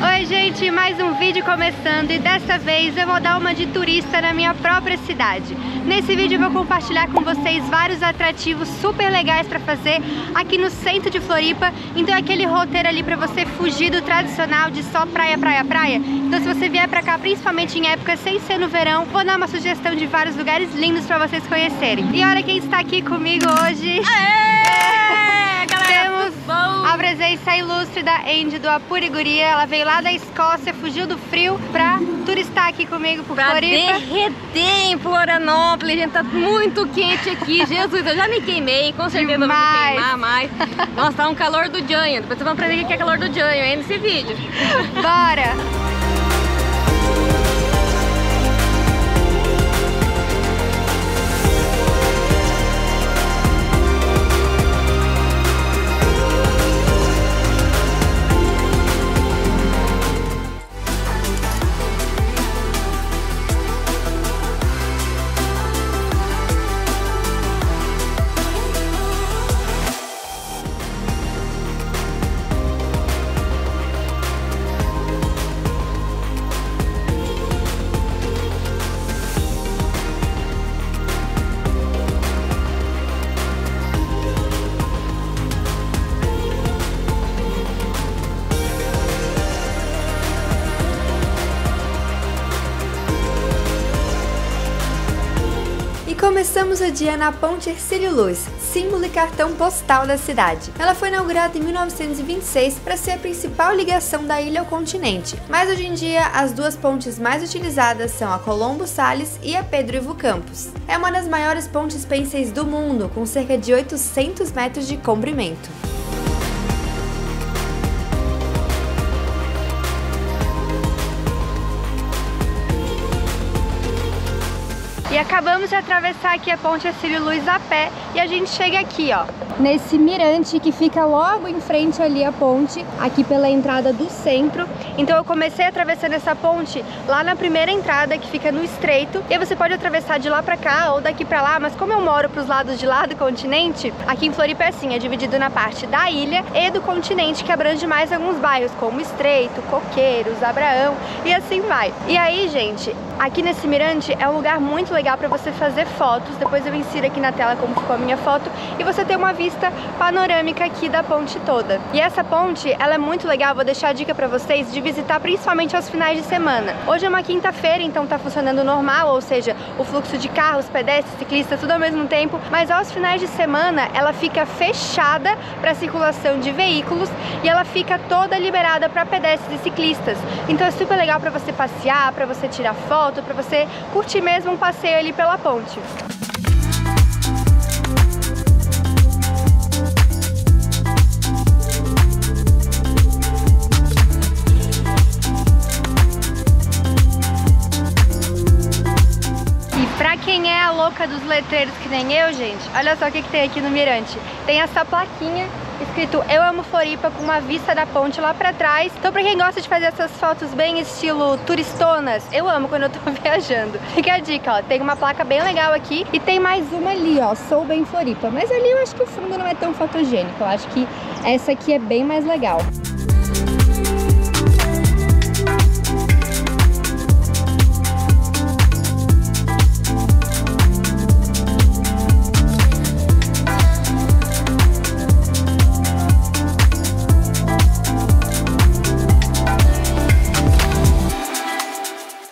Oi gente, mais um vídeo começando e dessa vez eu vou dar uma de turista na minha própria cidade. Nesse vídeo eu vou compartilhar com vocês vários atrativos super legais para fazer aqui no centro de Floripa. Então é aquele roteiro ali para você fugir do tradicional de só praia, praia, praia. Então se você vier para cá, principalmente em época sem ser no verão, vou dar uma sugestão de vários lugares lindos para vocês conhecerem. E olha quem está aqui comigo hoje! Aê, galera! A presença ilustre da Andy do Apuriguria. Ela veio lá da Escócia, fugiu do frio pra turistar aqui comigo por Floripa. Pra derreter em Florianópolis, gente, tá muito quente aqui. Jesus, eu já me queimei, com certeza eu vou me queimar mais. Nossa, tá um calor do Janho. Depois vocês vão aprender o que é calor do Janho aí nesse vídeo. Bora! Começamos o dia na Ponte Hercílio Luz, símbolo e cartão postal da cidade. Ela foi inaugurada em 1926 para ser a principal ligação da ilha ao continente, mas hoje em dia as duas pontes mais utilizadas são a Colombo Sales e a Pedro Ivo Campos. É uma das maiores pontes pênseis do mundo, com cerca de 800 metros de comprimento. E acabamos de atravessar aqui a Ponte Hercílio Luz a pé e a gente chega aqui, ó, nesse mirante que fica logo em frente ali à ponte, aqui pela entrada do centro. Então eu comecei atravessando essa ponte lá na primeira entrada, que fica no Estreito. E aí você pode atravessar de lá pra cá ou daqui pra lá, mas como eu moro pros lados de lá do continente, aqui em Floripa é assim, é dividido na parte da ilha e do continente, que abrange mais alguns bairros, como Estreito, Coqueiros, Abraão e assim vai. E aí, gente, aqui nesse mirante é um lugar muito legal para você fazer fotos. Depois eu insiro aqui na tela como ficou a minha foto e você tem uma vista panorâmica aqui da ponte toda. E essa ponte, ela é muito legal, vou deixar a dica para vocês de visitar principalmente aos finais de semana. Hoje é uma quinta-feira, então tá funcionando normal, ou seja, o fluxo de carros, pedestres, ciclistas, tudo ao mesmo tempo, mas aos finais de semana ela fica fechada para circulação de veículos e ela fica toda liberada para pedestres e ciclistas. Então é super legal para você passear, para você tirar foto, para você curtir mesmo um passeio ali pela ponte. Pra quem é a louca dos letreiros que nem eu, gente, olha só o que tem aqui no mirante. Tem essa plaquinha escrito Eu Amo Floripa, com uma vista da ponte lá pra trás. Então pra quem gosta de fazer essas fotos bem estilo turistonas, eu amo quando eu tô viajando. Fica a dica, ó, tem uma placa bem legal aqui e tem mais uma ali, ó, Sou Bem Floripa. Mas ali eu acho que o fundo não é tão fotogênico, eu acho que essa aqui é bem mais legal.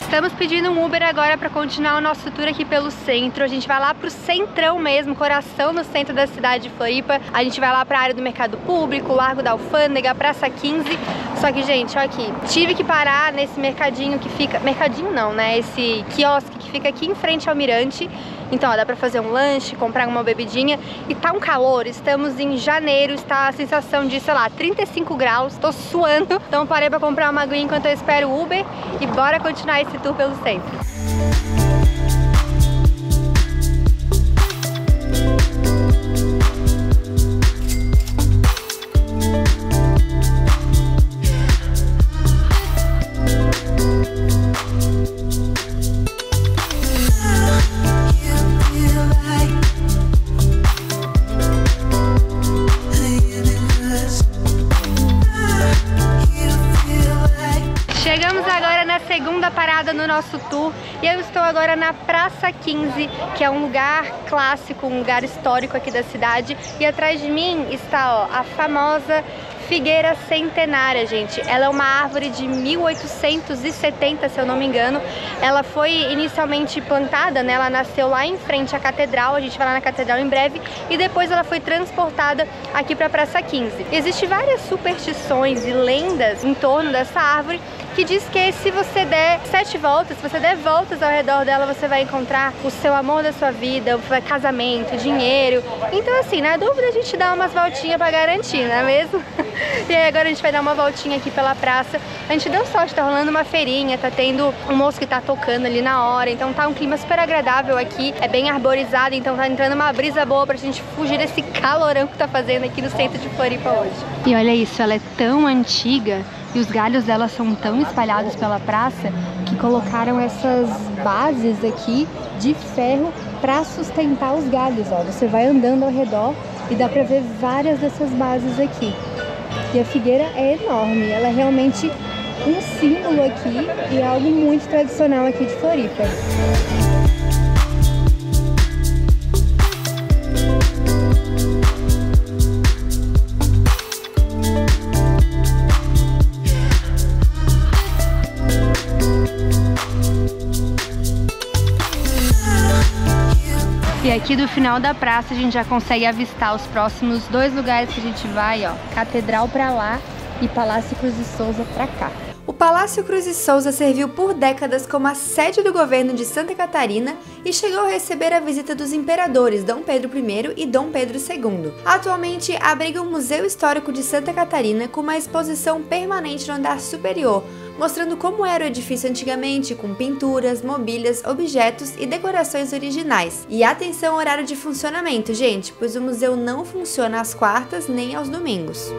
Estamos pedindo um Uber agora para continuar o nosso tour aqui pelo centro. A gente vai lá pro centrão mesmo, coração no centro da cidade de Floripa. A gente vai lá pra área do Mercado Público, Largo da Alfândega, Praça XV. Só que, gente, olha aqui, tive que parar nesse mercadinho que fica... Mercadinho não, né? Esse quiosque que fica aqui em frente ao mirante. Então, ó, dá pra fazer um lanche, comprar uma bebidinha. E tá um calor, estamos em janeiro, está a sensação de, sei lá, 35 graus. Tô suando, então parei pra comprar uma aguinha enquanto eu espero o Uber. E bora continuar esse tour pelo centro. Chegamos agora na segunda parada no nosso tour e eu estou agora na Praça XV, que é um lugar clássico, um lugar histórico aqui da cidade. E atrás de mim está, ó, a famosa Figueira Centenária, gente. Ela é uma árvore de 1870, se eu não me engano. Ela foi inicialmente plantada, né? Ela nasceu lá em frente à Catedral, a gente vai lá na Catedral em breve, e depois ela foi transportada aqui para a Praça XV. Existem várias superstições e lendas em torno dessa árvore, que diz que se você der 7 voltas, se você der voltas ao redor dela, você vai encontrar o seu amor da sua vida, o casamento, dinheiro. Então assim, na dúvida a gente dá umas voltinhas pra garantir, não é mesmo? E aí agora a gente vai dar uma voltinha aqui pela praça. A gente deu sorte, tá rolando uma feirinha, tá tendo um moço que tá tocando ali na hora, então tá um clima super agradável aqui, é bem arborizado, então tá entrando uma brisa boa pra gente fugir desse calorão que tá fazendo aqui no centro de Floripa hoje. E olha isso, ela é tão antiga e os galhos dela são tão espalhados pela praça que colocaram essas bases aqui de ferro para sustentar os galhos, ó. Você vai andando ao redor e dá para ver várias dessas bases aqui. E a figueira é enorme, ela é realmente um símbolo aqui e é algo muito tradicional aqui de Floripa. E aqui do final da praça a gente já consegue avistar os próximos 2 lugares que a gente vai, ó. Catedral pra lá e Palácio Cruz e Souza pra cá. O Palácio Cruz e Souza serviu por décadas como a sede do governo de Santa Catarina e chegou a receber a visita dos imperadores Dom Pedro I e Dom Pedro II. Atualmente abriga o Museu Histórico de Santa Catarina com uma exposição permanente no andar superior, mostrando como era o edifício antigamente, com pinturas, mobílias, objetos e decorações originais. E atenção ao horário de funcionamento, gente, pois o museu não funciona às quartas nem aos domingos.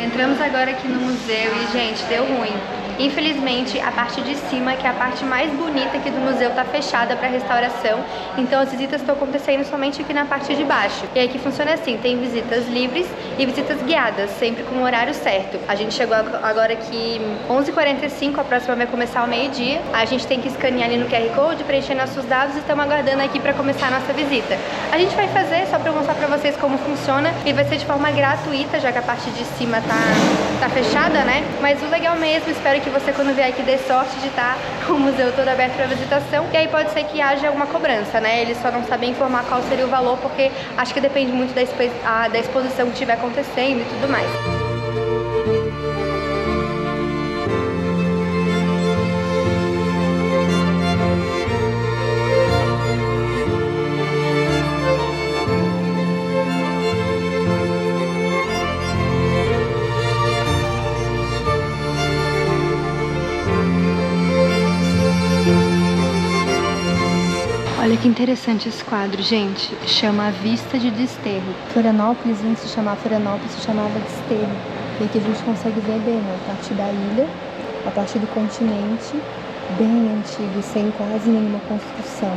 Entramos agora aqui no museu e, gente, deu ruim. Infelizmente, a parte de cima, que é a parte mais bonita aqui do museu, tá fechada para restauração, então as visitas estão acontecendo somente aqui na parte de baixo. E aqui funciona assim, tem visitas livres e visitas guiadas, sempre com o horário certo. A gente chegou agora aqui 11h45, a próxima vai começar ao meio-dia. A gente tem que escanear ali no QR Code, preencher nossos dados e estamos aguardando aqui para começar a nossa visita. A gente vai fazer só para mostrar para vocês como funciona e vai ser de forma gratuita, já que a parte de cima tá fechada, né? Mas o legal mesmo, espero que você, quando vier aqui, dê sorte de estar com o museu todo aberto para visitação. E aí pode ser que haja alguma cobrança, né? Eles só não sabem informar qual seria o valor, porque acho que depende muito da exposição que estiver acontecendo e tudo mais. Olha que interessante esse quadro, gente. Chama A Vista de Desterro. Florianópolis, antes de se chamar Florianópolis, se chamava Desterro. E aqui a gente consegue ver bem, né, a partir da ilha, a partir do continente, bem antigo, sem quase nenhuma construção.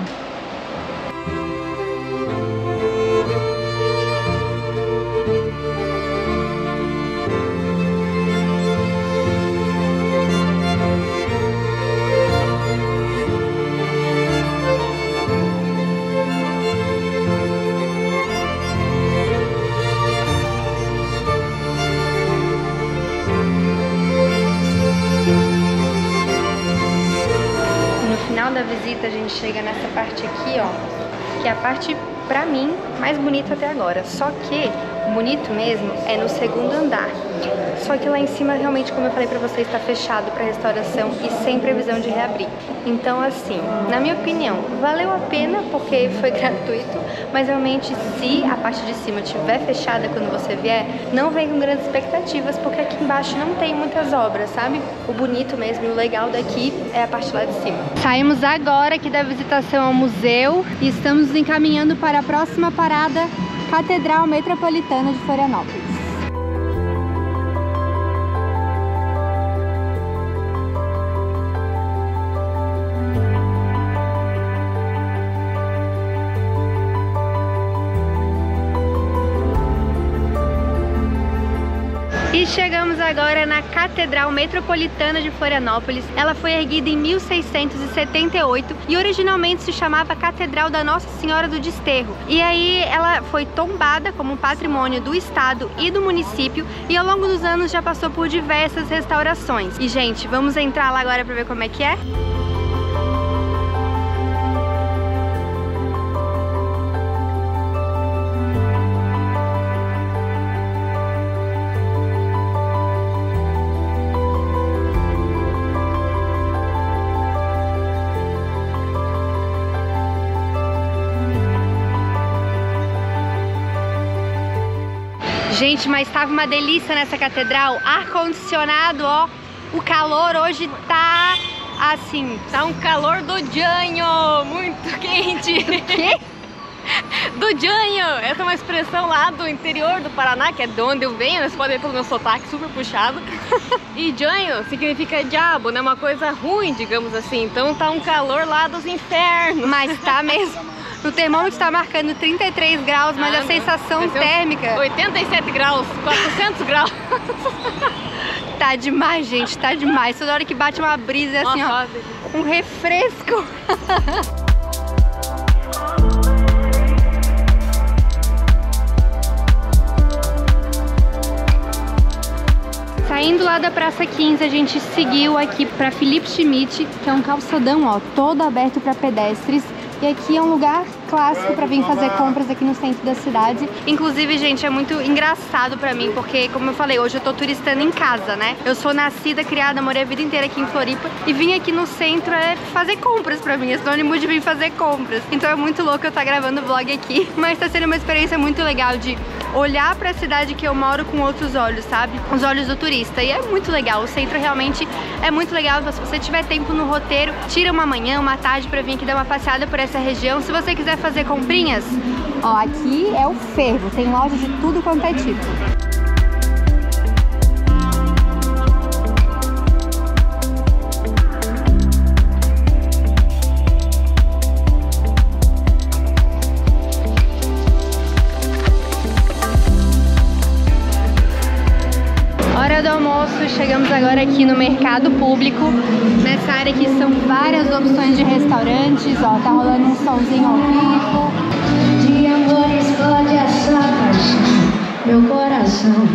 A gente chega nessa parte aqui, ó, que é a parte, pra mim, mais bonita até agora. Só que bonito mesmo é no segundo andar. Só que lá em cima, realmente, como eu falei pra vocês, tá fechado pra restauração e sem previsão de reabrir. Então, assim, na minha opinião, valeu a pena porque foi gratuito, mas realmente, se a parte de cima estiver fechada quando você vier, não vem com grandes expectativas, porque aqui embaixo não tem muitas obras, sabe? O bonito mesmo e o legal daqui é a parte lá de cima. Saímos agora aqui da visitação ao museu e estamos encaminhando para a próxima parada, Catedral Metropolitana de Florianópolis. chegamos agora na Catedral Metropolitana de Florianópolis. Ela foi erguida em 1678 e originalmente se chamava Catedral da Nossa Senhora do Desterro. E aí ela foi tombada como patrimônio do estado e do município e ao longo dos anos já passou por diversas restaurações. E gente, vamos entrar lá agora para ver como é que é? Gente, mas estava uma delícia nessa catedral, ar-condicionado, ó, o calor hoje tá assim... Tá um calor do Janho, muito quente! Do quê? Do Janho, essa é uma expressão lá do interior do Paraná, que é de onde eu venho, vocês podem ver pelo meu sotaque super puxado. E Janho significa diabo, né, uma coisa ruim, digamos assim, então tá um calor lá dos infernos. Mas tá mesmo. O termômetro está marcando 33 graus, mas a sensação térmica... 87 graus, 400 graus. Tá demais, gente, tá demais. Toda hora que bate uma brisa é assim, ó, um refresco. Saindo lá da Praça XV, a gente seguiu aqui para Felipe Schmidt, que é um calçadão, ó, todo aberto para pedestres. E aqui é um lugar clássico para vir fazer compras aqui no centro da cidade. Inclusive, gente, é muito engraçado pra mim, porque, como eu falei, hoje eu tô turistando em casa, né? Eu sou nascida, criada, morei a vida inteira aqui em Floripa e vim aqui no centro é fazer compras pra mim, é sinônimo de vir fazer compras. Então é muito louco eu estar gravando vlog aqui, mas tá sendo uma experiência muito legal de olhar pra cidade que eu moro com outros olhos, sabe? Com os olhos do turista. E é muito legal, o centro realmente é muito legal. Se você tiver tempo no roteiro, tira uma manhã, uma tarde pra vir aqui dar uma passeada por essa região. Se você quiser fazer comprinhas, ó, aqui é o fervo, tem loja de tudo quanto é tipo. Do almoço, chegamos agora aqui no Mercado Público. Nessa área aqui são várias opções de restaurantes, ó, tá rolando um somzinho ao vivo. De amor explode essa paixão, meu coração,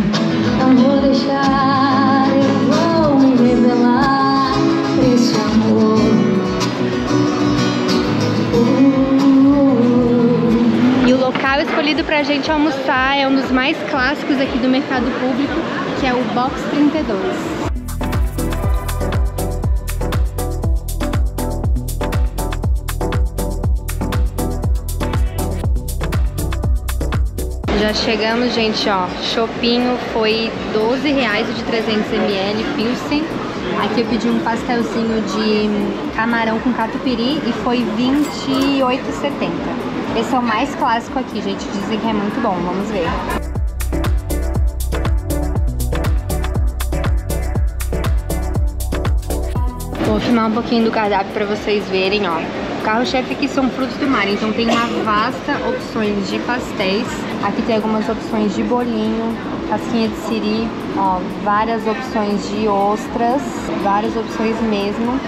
não vou deixar, eu vou me revelar esse amor. E o local escolhido pra gente almoçar é um dos mais clássicos aqui do Mercado Público, que é o Box 32. Já chegamos, gente, ó, chopinho foi R$12 o de 300 ml, Pilsen. Aqui eu pedi um pastelzinho de camarão com catupiry e foi R$28,70. Esse é o mais clássico aqui, gente, dizem que é muito bom, vamos ver. Vou filmar um pouquinho do cardápio para vocês verem, ó. O carro-chefe aqui são frutos do mar, então tem uma vasta opções de pastéis. Aqui tem algumas opções de bolinho, casquinha de siri, ó, várias opções de ostras, várias opções mesmo.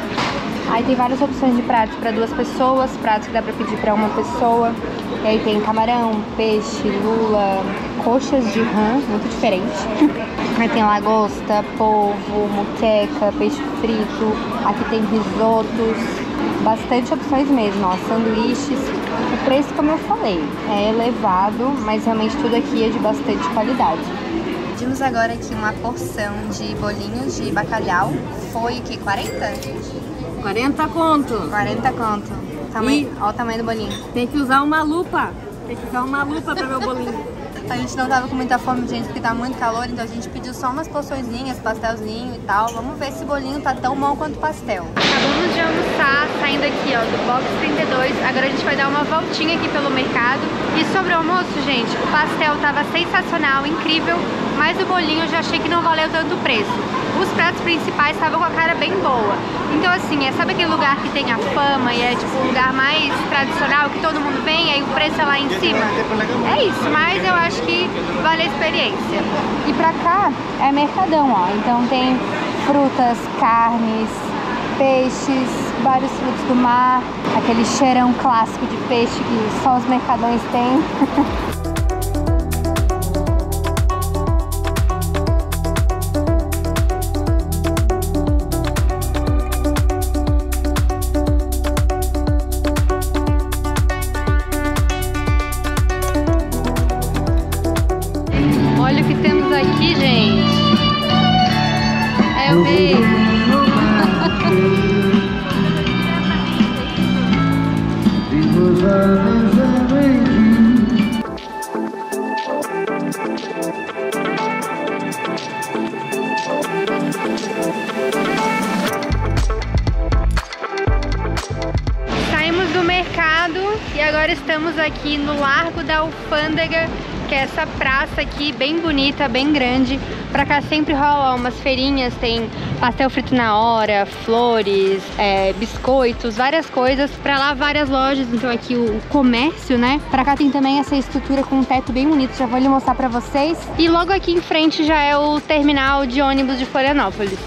Aí tem várias opções de pratos para duas pessoas, pratos que dá para pedir para uma pessoa. E aí tem camarão, peixe, lula, coxas de rã, muito diferente. Aí tem lagosta, polvo, moqueca, peixe frito, aqui tem risotos, bastante opções mesmo, ó, sanduíches. O preço, como eu falei, é elevado, mas realmente tudo aqui é de bastante qualidade. Pedimos agora aqui uma porção de bolinhos de bacalhau, foi aqui 40? 40 conto. 40 conto, tamanho, ó o tamanho do bolinho. Tem que usar uma lupa, tem que usar uma lupa para ver o bolinho. A gente não tava com muita fome, gente, porque tá muito calor, então a gente pediu só umas porçõezinhas, pastelzinho e tal. Vamos ver se o bolinho tá tão bom quanto o pastel. Acabamos de almoçar, saindo aqui, ó, do Box 32. Agora a gente vai dar uma voltinha aqui pelo mercado. E sobre o almoço, gente, o pastel tava sensacional, incrível, mas o bolinho eu já achei que não valeu tanto o preço. os pratos principais estavam com a cara bem boa. Então assim, é, sabe aquele lugar que tem a fama e é tipo o lugar mais tradicional que todo mundo vem e aí o preço é lá em cima? É isso, mas eu acho que vale a experiência. E pra cá é mercadão, ó, então tem frutas, carnes, peixes, vários frutos do mar, aquele cheirão clássico de peixe que só os mercadões têm. Olha o que temos aqui, gente. É o beijo. Saímos do mercado e agora estamos aqui no Largo da Alfândega, que é essa praça aqui bem bonita, bem grande. Pra cá sempre rola umas feirinhas, tem pastel frito na hora, flores, biscoitos, várias coisas. Pra lá várias lojas, então aqui o comércio, né? Pra cá tem também essa estrutura com um teto bem bonito, já vou lhe mostrar pra vocês. E logo aqui em frente já é o terminal de ônibus de Florianópolis.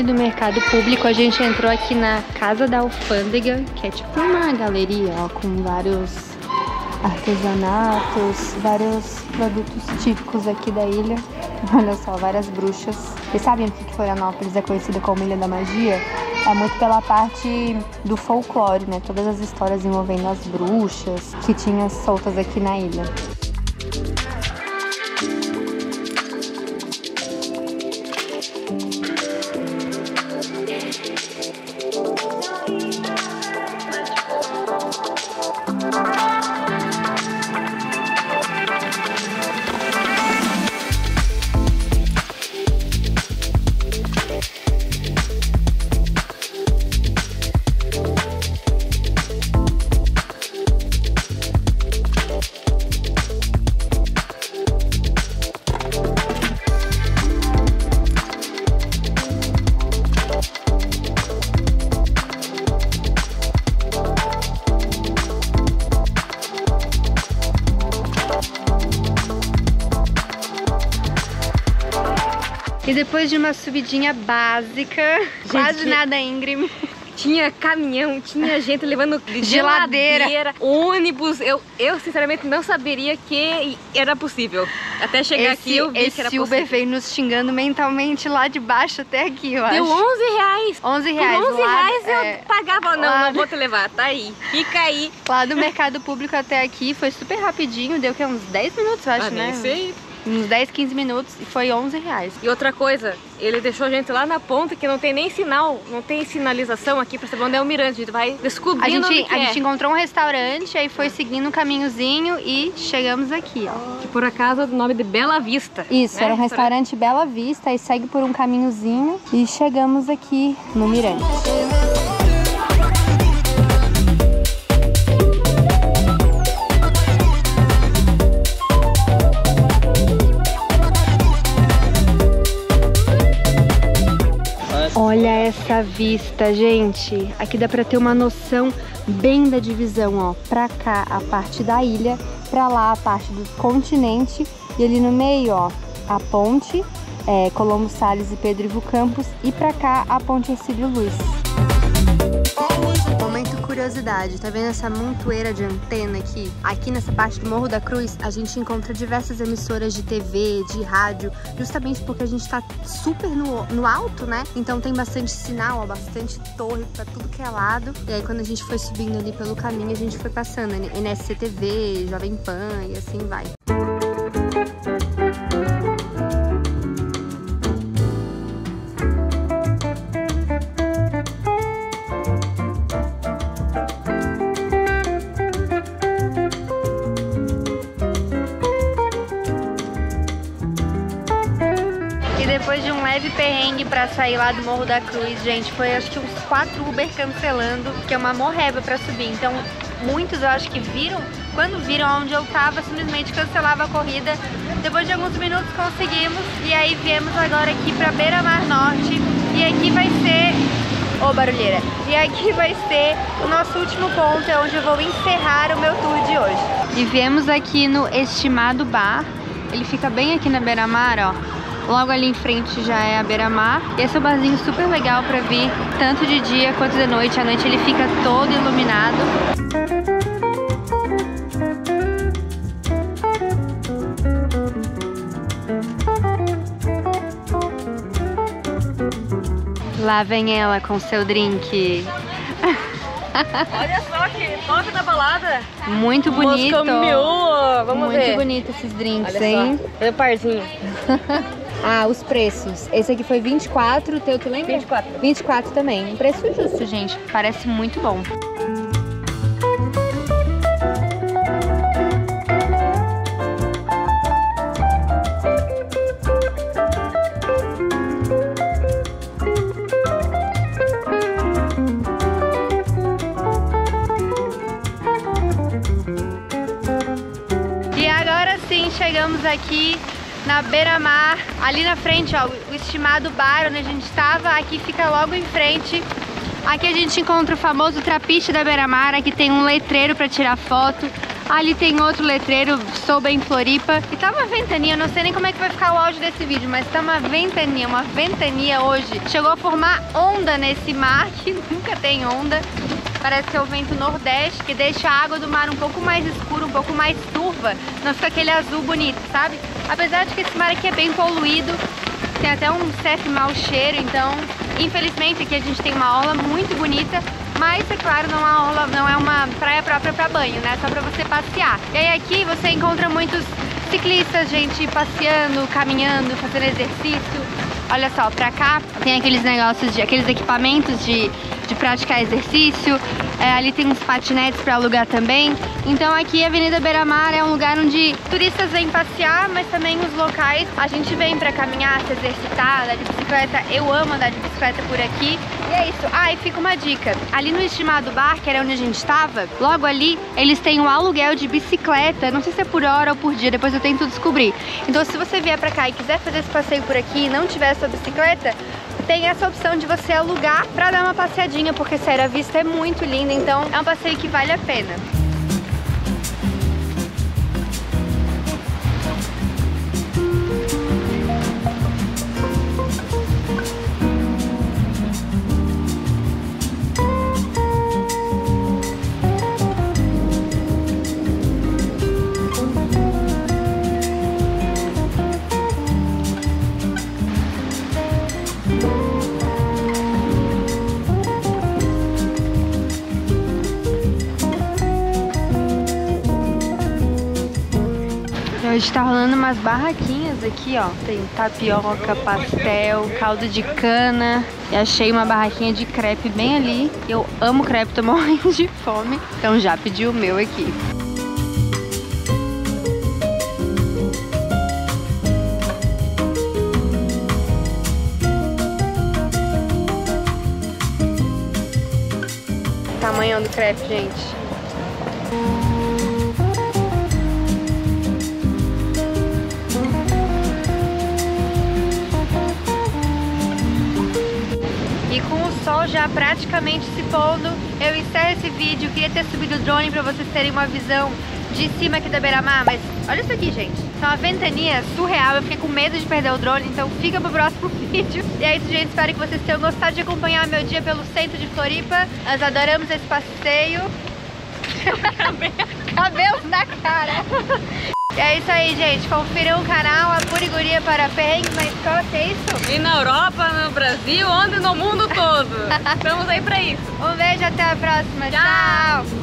Do Mercado Público, a gente entrou aqui na Casa da Alfândega, que é tipo uma galeria, ó, com vários artesanatos, vários produtos típicos aqui da ilha. Olha só, várias bruxas. Vocês sabem que Florianópolis é conhecida como Ilha da Magia? É muito pela parte do folclore, né? Todas as histórias envolvendo as bruxas que tinham soltas aqui na ilha. E depois de uma subidinha básica, gente, quase nada íngreme. Tinha caminhão, tinha gente levando geladeira, ônibus. Eu sinceramente não saberia que era possível. Até chegar aqui eu vi que era possível. Esse Uber veio nos xingando mentalmente lá de baixo até aqui, eu acho. Deu 11 reais. 11 reais. Com 11 reais eu pagava. Não, não vou te levar, tá aí. Fica aí. Lá do Mercado Público até aqui foi super rapidinho. Deu que uns 10 minutos, eu acho, né? Sim. Uns 10, 15 minutos e foi 11 reais. E outra coisa, ele deixou a gente lá na ponta que não tem nem sinal, não tem sinalização aqui pra saber onde é o mirante. A gente vai descobrindo onde que é. A gente encontrou um restaurante, aí foi seguindo um caminhozinho e chegamos aqui, ó. Que por acaso é o nome de Bela Vista. Isso, né? Era um restaurante Bela Vista, aí segue por um caminhozinho e chegamos aqui no mirante. Olha essa vista, gente. Aqui dá pra ter uma noção bem da divisão, ó. Pra cá, a parte da ilha. Pra lá, a parte do continente. E ali no meio, ó, a ponte, Colombo Sales e Pedro Ivo Campos. E pra cá, a Ponte Hercílio Luz. Momento curiosidade, tá vendo essa montoeira de antena aqui? Aqui nessa parte do Morro da Cruz, a gente encontra diversas emissoras de TV, de rádio, justamente porque a gente tá super no alto, né? Então tem bastante sinal, ó, bastante torre pra tudo que é lado. E aí quando a gente foi subindo ali pelo caminho, a gente foi passando NSC TV, Jovem Pan e assim vai. perrengue pra sair lá do Morro da Cruz, gente. Foi acho que uns 4 Uber cancelando, que é uma morreba pra subir. Então muitos eu acho que viram, quando viram onde eu tava, simplesmente cancelava a corrida. Depois de alguns minutos conseguimos, e aí viemos agora aqui pra Beira-Mar Norte. E aqui vai ser... Ô, barulheira! E aqui vai ser o nosso último ponto, é onde eu vou encerrar o meu tour de hoje. E viemos aqui no Estimado Bar. Ele fica bem aqui na Beira-Mar, ó. Logo ali em frente já é a Beira-Mar. E esse é um barzinho super legal pra vir tanto de dia quanto de noite. À noite ele fica todo iluminado. Lá vem ela com seu drink. Olha só que top da balada. Muito bonito. Vamos muito ver. Muito bonito esses drinks, olha, hein? Olha o parzinho. Ah, os preços. Esse aqui foi 24, o teu, tu lembra? 24. 24 também. Um preço justo, gente. Parece muito bom. Chegamos aqui na Beira-Mar, ali na frente, ó, o Estimado Bar onde a gente estava, aqui fica logo em frente. Aqui a gente encontra o famoso trapiche da Beira-Mar, aqui tem um letreiro para tirar foto. Ali tem outro letreiro, sou bem Floripa. E tá uma ventania, eu não sei nem como é que vai ficar o áudio desse vídeo, mas tá uma ventania hoje. Chegou a formar onda nesse mar, que nunca tem onda. Parece que é o vento nordeste, que deixa a água do mar um pouco mais escura, um pouco mais turva. Não fica aquele azul bonito, sabe? Apesar de que esse mar aqui é bem poluído, tem até um certo mau cheiro. Então, infelizmente, aqui a gente tem uma orla muito bonita. Mas, é claro, não é uma praia própria para banho, né? Só para você passear. E aí aqui você encontra muitos ciclistas, gente, passeando, caminhando, fazendo exercício. Olha só, pra cá tem aqueles negócios, aqueles equipamentos de praticar exercício. É, ali tem uns patinetes para alugar também. Então aqui a Avenida Beira-Mar é um lugar onde turistas vêm passear, mas também os locais. A gente vem para caminhar, se exercitar, andar de bicicleta. Eu amo andar de bicicleta por aqui. E é isso. Ah, e fica uma dica. Ali no Estimado Bar, que era onde a gente estava, logo ali eles têm um aluguel de bicicleta. Não sei se é por hora ou por dia, depois eu tento descobrir. Então se você vier para cá e quiser fazer esse passeio por aqui e não tiver sua bicicleta, tem essa opção de você alugar para dar uma passeadinha, porque sério, a vista é muito linda, então é um passeio que vale a pena. Tá rolando umas barraquinhas aqui, ó. Tem tapioca, pastel, caldo de cana. E achei uma barraquinha de crepe bem ali. Eu amo crepe, tô morrendo de fome. Então já pedi o meu aqui. Tamanhão do crepe, gente. Já praticamente se pondo, eu encerro esse vídeo. Eu queria ter subido o drone pra vocês terem uma visão de cima aqui da Beira-Mar, mas olha isso aqui, gente. É uma ventania surreal, eu fiquei com medo de perder o drone, então fica pro próximo vídeo. E é isso, gente, espero que vocês tenham gostado de acompanhar meu dia pelo centro de Floripa. Nós adoramos esse passeio. Cabelos na cara. E é isso aí, gente, confiram o canal Apuriguria para perrengues na Escócia, é isso? E na Europa, no Brasil, onde no mundo todo. Estamos aí pra isso. Um beijo, até a próxima, tchau!